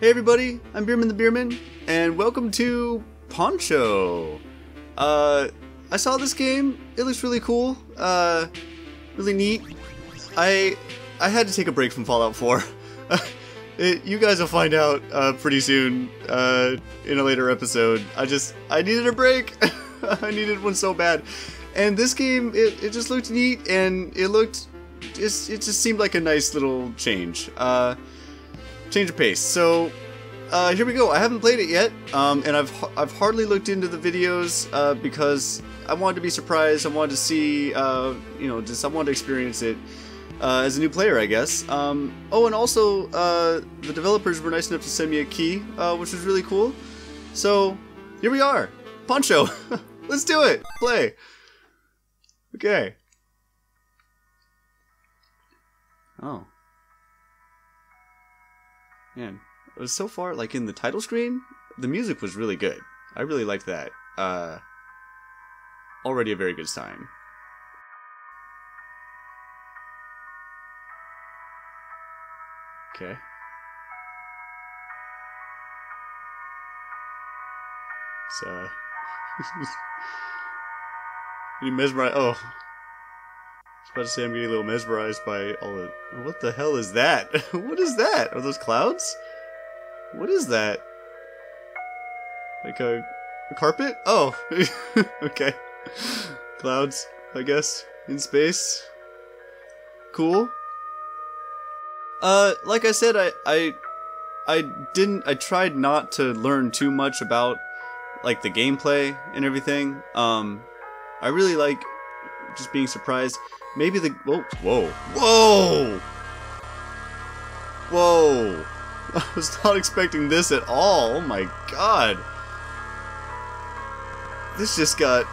Hey everybody, I'm Beerman the Beerman, and welcome to Poncho. I saw this game, it looks really cool, really neat. I had to take a break from Fallout 4. You guys will find out pretty soon in a later episode. I needed a break. I needed one so bad. And this game, it just looked neat, and it just seemed like a nice little change. Change of pace. So here we go. I haven't played it yet, and I've hardly looked into the videos because I wanted to be surprised. I wanted to see, you know, just I wanted to experience it as a new player, I guess. Oh, and also the developers were nice enough to send me a key, which was really cool. So here we are, Poncho. Let's do it. Play. Okay. Oh. Man, it was so far, like in the title screen, the music was really good. I really liked that. Already a very good sign. Okay. It's, getting mesmerized. Oh. I was about to say I'm getting a little mesmerized by all the... What the hell is that? What is that? Are those clouds? What is that? Like a carpet? Oh. Okay. Clouds, I guess. In space. Cool. Like I said, I tried not to learn too much about, like, the gameplay and everything. I really like just being surprised. Maybe the... Whoa. Whoa. Whoa! Whoa! I was not expecting this at all. Oh my god. This just got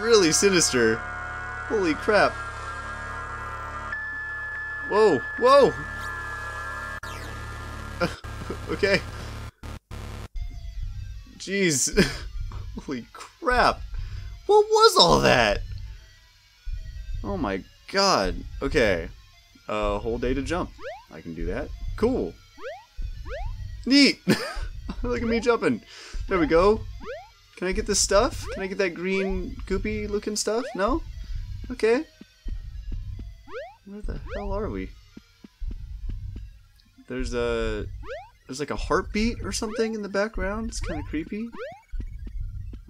really sinister. Holy crap. Whoa. Whoa! Okay. Jeez. Holy crap. What was all that? Oh my god. Okay. A whole day to jump. I can do that. Cool. Neat. Look at me jumping. There we go. Can I get this stuff? Can I get that green goopy looking stuff? No? Okay. Where the hell are we? There's like a heartbeat or something in the background. It's kind of creepy.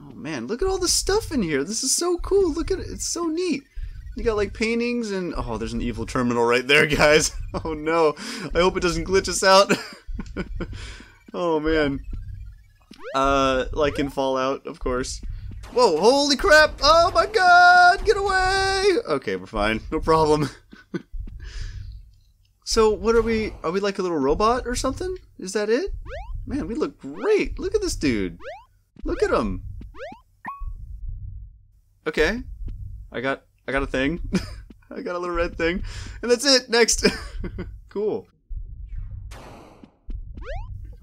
Oh man, look at all the stuff in here. This is so cool. Look at it. It's so neat. You got like paintings and oh, there's an evil terminal right there, guys. Oh no, I hope it doesn't glitch us out. Oh man, like in Fallout, of course. Whoa, holy crap! Oh my god, get away! Okay, we're fine, no problem. So what are we? Are we like a little robot or something? Is that it? Man, we look great. Look at this dude. Look at him. Okay, I got a thing. I got a little red thing. And that's it. Next. Cool.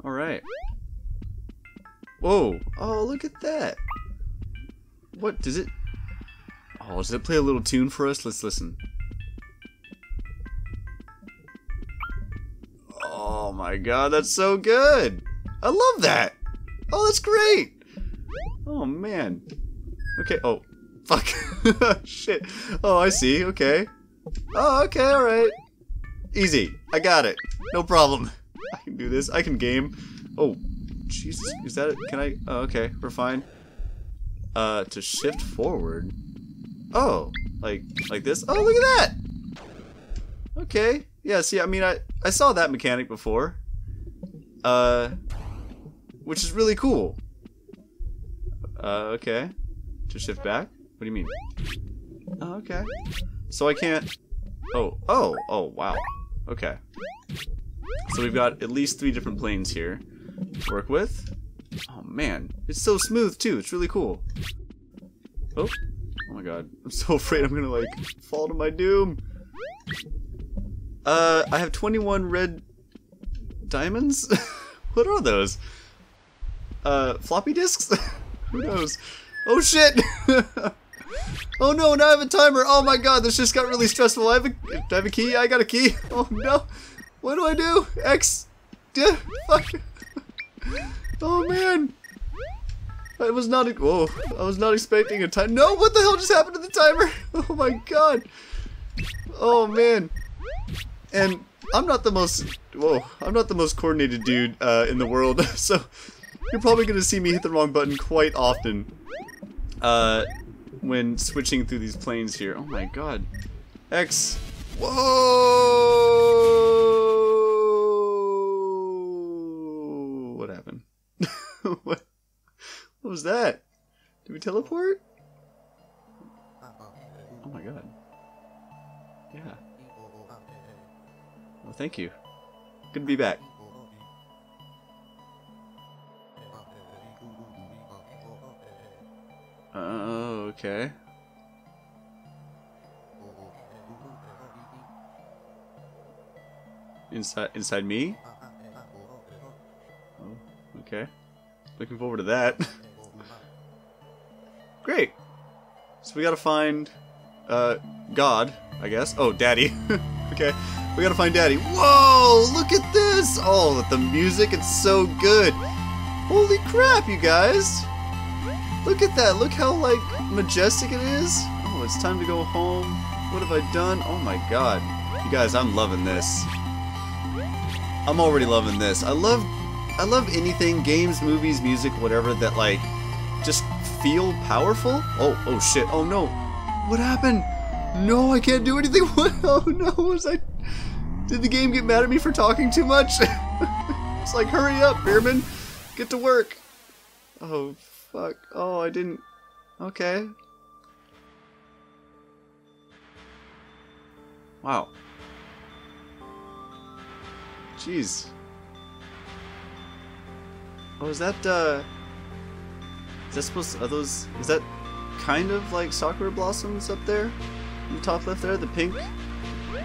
All right. Whoa. Oh, look at that. What does it... Oh, does it play a little tune for us? Let's listen. Oh my god, that's so good. I love that. Oh, that's great. Oh man. Okay. Oh. Fuck. Shit. Oh, I see. Okay. Oh, okay. All right. Easy. I got it. No problem. I can do this. I can game. Oh, Jesus. Is that it? Can I? Oh, okay. We're fine. To shift forward. Oh, like this. Oh, look at that. Okay. Yeah. See, I mean, I saw that mechanic before. Which is really cool. Okay. To shift back. What do you mean? Oh, okay. So I can't... Oh, oh, oh, wow. Okay. So we've got at least 3 different planes here to work with. Oh, man. It's so smooth, too. It's really cool. Oh. Oh, my God. I'm so afraid I'm gonna, like, fall to my doom. I have 21 red diamonds? What are those? Floppy disks? Who knows? Oh, shit! Oh no, now I have a timer! Oh my god, this just got really stressful. Do I have a key? I got a key! Oh no! What do I do? X! Fuck! Oh man, I was not. Whoa, I was not expecting a time. No, what the hell just happened to the timer? Oh my god. Oh man. And I'm not the most. Whoa, I'm not the most coordinated dude in the world. So you're probably gonna see me hit the wrong button quite often when switching through these planes here. Oh my god. X. Whoa! What happened? What was that? Did we teleport? Oh my god. Yeah. Well, thank you. Good to be back. Oh, okay. Inside me? Oh, okay. Looking forward to that. Great. So we gotta find God, I guess. Oh, Daddy. Okay. We gotta find Daddy. Whoa! Look at this! Oh, with the music, it's so good. Holy crap, you guys! Look at that. Look how, like, majestic it is. Oh, it's time to go home. What have I done? Oh my god. You guys, I'm loving this. I'm already loving this. I love anything, games, movies, music, whatever, that like just feel powerful. Oh shit. Oh no. What happened? No, I can't do anything. What? Oh no, did the game get mad at me for talking too much? It's like, hurry up, Beerman. Get to work. Oh fuck. Oh, I didn't. Okay. Wow. Jeez. Oh, is that supposed to, are those, is that kind of like sakura blossoms up there? In the top left there, the pink?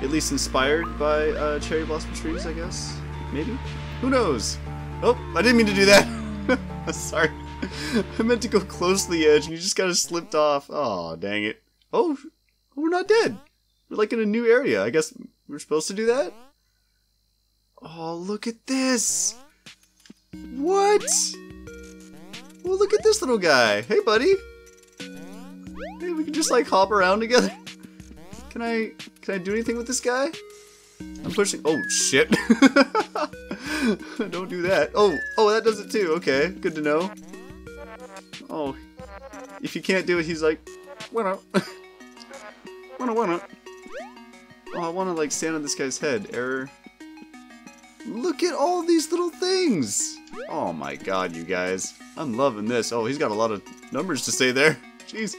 At least inspired by cherry blossom trees, I guess? Maybe? Who knows? Oh, I didn't mean to do that! Sorry. I meant to go close to the edge and you just kind of slipped off. Aw, oh, dang it. Oh, we're not dead! We're like in a new area. I guess we're supposed to do that? Oh, look at this! What? Well, look at this little guy. Hey, buddy. Hey, we can just like hop around together. Can I do anything with this guy? I'm pushing. Oh shit! Don't do that. Oh, that does it too. Okay, good to know. Oh, if you can't do it, he's like, wanna. Oh, I wanna like stand on this guy's head. Error. Look at all these little things! Oh my god, you guys. I'm loving this. Oh, he's got a lot of numbers to say there. Jeez.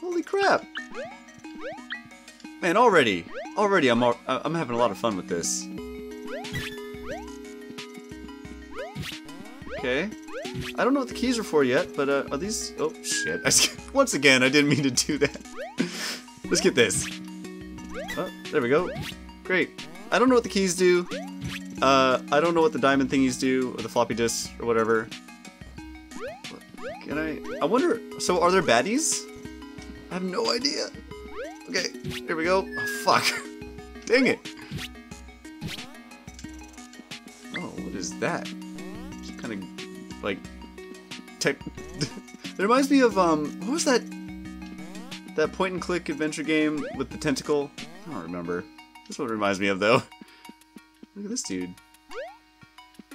Holy crap. Man, already I'm having a lot of fun with this. Okay. I don't know what the keys are for yet, but are these... Oh, shit. Once again, I didn't mean to do that. Let's get this. Oh, there we go. Great. I don't know what the keys do. I don't know what the diamond thingies do, or the floppy disks, or whatever. Can I wonder, so are there baddies? I have no idea. Okay, here we go. Oh, fuck. Dang it. Oh, what is that? It's kind of, like, tech... It reminds me of, what was that? That point-and-click adventure game with the tentacle? I don't remember. That's what it reminds me of, though. Look at this dude.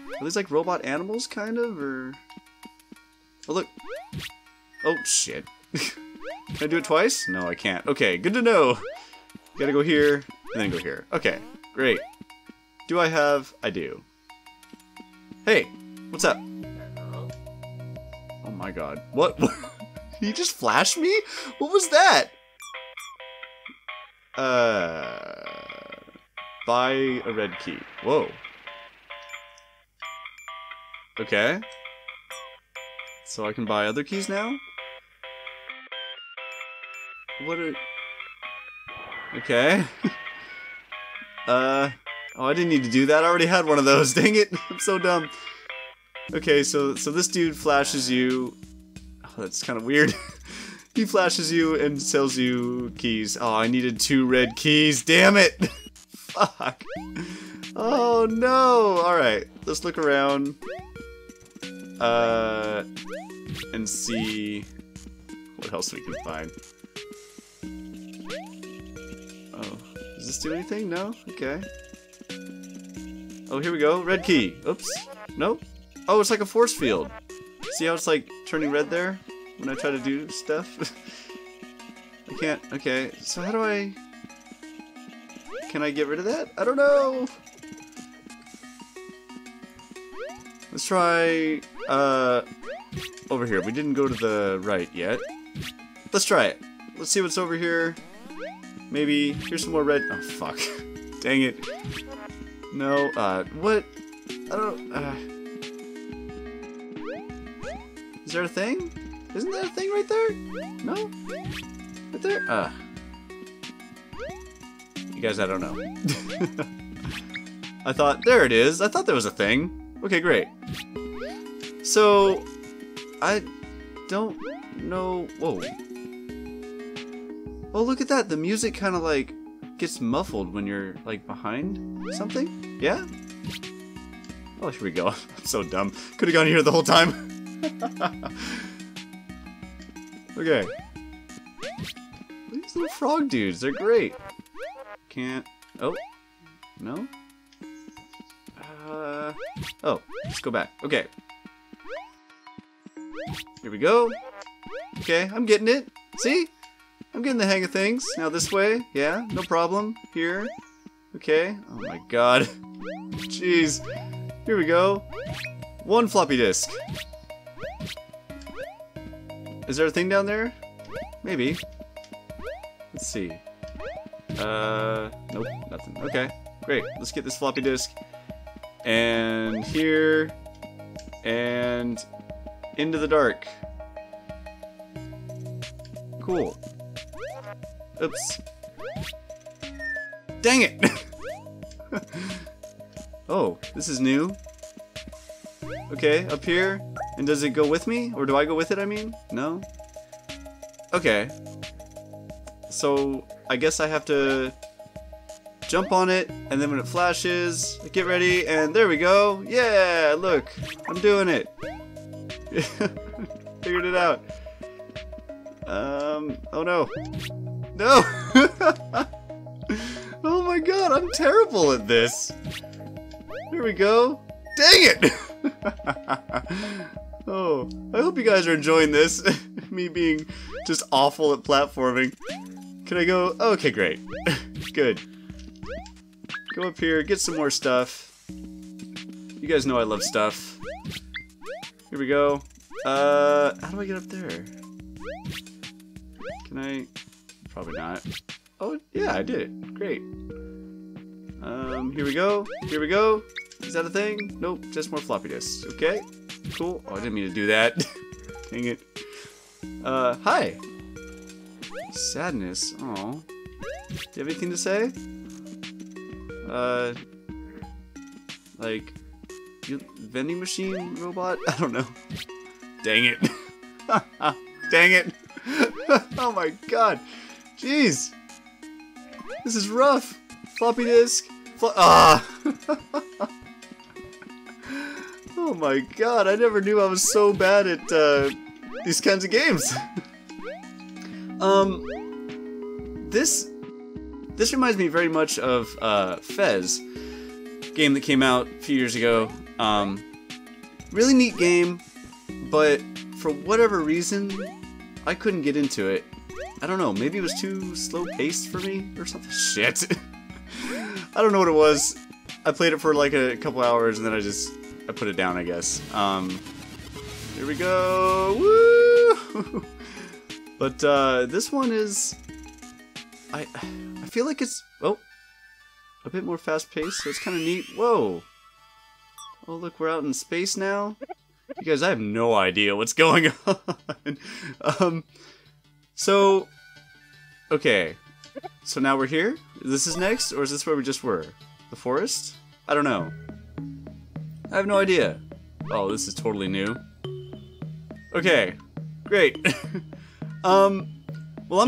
Are these like robot animals, kind of, or? Oh look! Oh shit! Can I do it twice? No, I can't. Okay, good to know. Gotta go here and then go here. Okay, great. Do I have? I do. Hey, what's up? Oh my god! What? You just flashed me? What was that? Buy a red key. Whoa. Okay. So I can buy other keys now? What are... Okay. Oh, I didn't need to do that. I already had one of those. Dang it. I'm so dumb. Okay, so this dude flashes you. Oh, that's kind of weird. He flashes you and sells you keys. Oh, I needed 2 red keys. Damn it. Fuck. Oh no! Alright, let's look around and see what else we can find. Oh, does this do anything? No? Okay. Oh, here we go. Red key. Oops. Nope. Oh, it's like a force field. See how it's like turning red there when I try to do stuff? I can't. Okay, so how do I... Can I get rid of that? I don't know! Let's try... over here. We didn't go to the right yet. Let's try it. Let's see what's over here. Maybe... Here's some more red... Oh, fuck. Dang it. No, what? I don't... Is there a thing? Isn't there a thing right there? No? Right there? Guys, I don't know. I thought, there it is. I thought there was a thing. Okay, great. So, I don't know. Whoa. Oh, look at that. The music kind of like gets muffled when you're like behind something. Yeah? Oh, here we go. I'm so dumb. Could have gone here the whole time. Okay. These little frog dudes, they're great. Can't... Oh. No? Oh. Let's go back. Okay. Here we go. Okay, I'm getting it. See? I'm getting the hang of things. Now this way. Yeah, no problem. Here. Okay. Oh my god. Jeez. Here we go. One floppy disk. Is there a thing down there? Maybe. Let's see. Nope, nothing. Okay, great. Let's get this floppy disk. And here. And into the dark. Cool. Oops. Dang it! Oh, this is new. Okay, up here. And does it go with me? Or do I go with it, I mean? No? Okay. So... I guess I have to jump on it, and then when it flashes, get ready, and there we go! Yeah! Look! I'm doing it! Figured it out. Oh no. No! Oh my god, I'm terrible at this! There we go! Dang it! Oh, I hope you guys are enjoying this. Me being just awful at platforming. Can I go? Okay, great. Good. Go up here, get some more stuff. You guys know I love stuff. Here we go. How do I get up there? Can I? Probably not. Oh, yeah, I did it. Great. Here we go. Here we go. Is that a thing? Nope, just more floppy disks. Okay, cool. Oh, I didn't mean to do that. Dang it. Hi. Sadness. Aw. Do you have anything to say? Like, you vending machine robot? I don't know. Dang it. Dang it. Oh my god. Jeez. This is rough. Floppy disk. Ah. Oh my god. I never knew I was so bad at these kinds of games. This reminds me very much of Fez, game that came out a few years ago. Really neat game, but for whatever reason, I couldn't get into it. I don't know, maybe it was too slow-paced for me or something. Shit. I don't know what it was. I played it for like a couple hours and then I put it down, I guess. Here we go. Woo! But this one is, I feel like it's, oh, a bit more fast-paced, so it's kind of neat. Whoa! Oh, look, we're out in space now. You guys, I have no idea what's going on. So, okay. So now we're here? This is next, or is this where we just were? The forest? I don't know. I have no idea. Oh, this is totally new. Okay, great. Well, I'm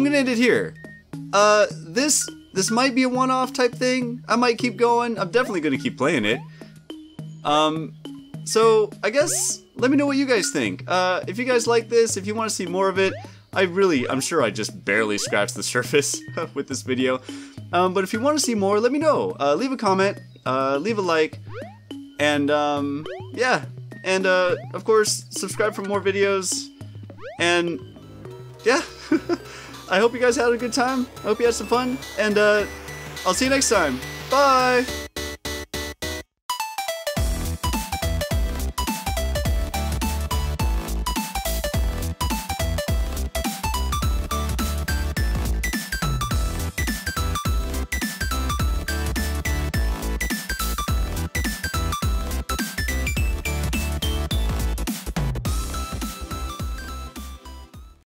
gonna end it here. This This might be a one-off type thing. I might keep going. I'm definitely going to keep playing it. So I guess let me know what you guys think. If you guys like this, if you want to see more of it, I'm sure I just barely scratched the surface with this video. But if you want to see more, let me know. Leave a comment, leave a like, and yeah. And of course, subscribe for more videos. And yeah, I hope you guys had a good time. I hope you had some fun. And I'll see you next time. Bye!